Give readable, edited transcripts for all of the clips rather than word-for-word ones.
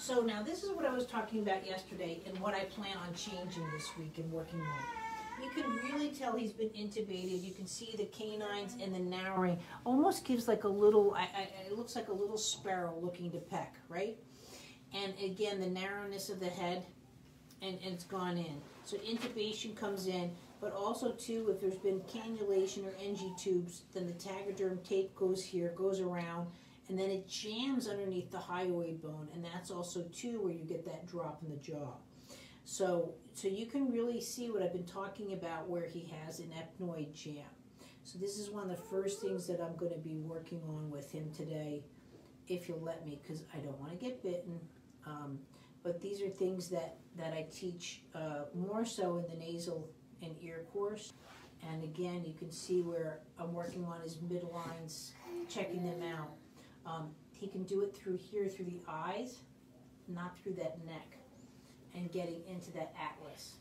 So now this is what I was talking about yesterday and what I plan on changing this week and working on. You can really tell he's been intubated. You can see the canines and the narrowing. Almost gives like a little, it looks like a little sparrow looking to peck, right? And again, the narrowness of the head, and it's gone in. So intubation comes in, but also too, if there's been cannulation or ng tubes, then the tagoderm tape goes here, goes around, and then it jams underneath the hyoid bone, and that's also too where you get that drop in the jaw. So you can really see what I've been talking about where he has an ethmoid jam. So this is one of the first things that I'm going to be working on with him today, if you'll let me, because I don't want to get bitten. But these are things that I teach more so in the nasal and ear course. And again, you can see where I'm working on his midlines, checking them out. He can do it through here, through the eyes, not through that neck, and getting into that atlas.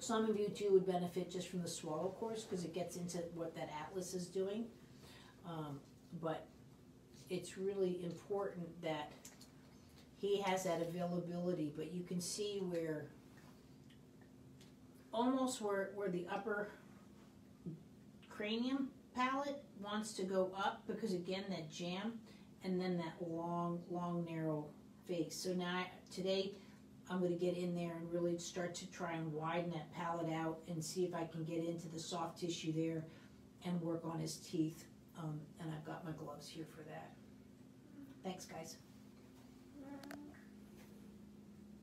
Some of you too would benefit just from the swallow course because it gets into what that atlas is doing. But it's really important that he has that availability, but you can see where, almost where the upper cranium palate wants to go up, because again, that jam, and then that long, long, narrow face. So now, today, I'm going to get in there and really start to try and widen that palate out and see if I can get into the soft tissue there and work on his teeth. And I've got my gloves here for that. Thanks, guys.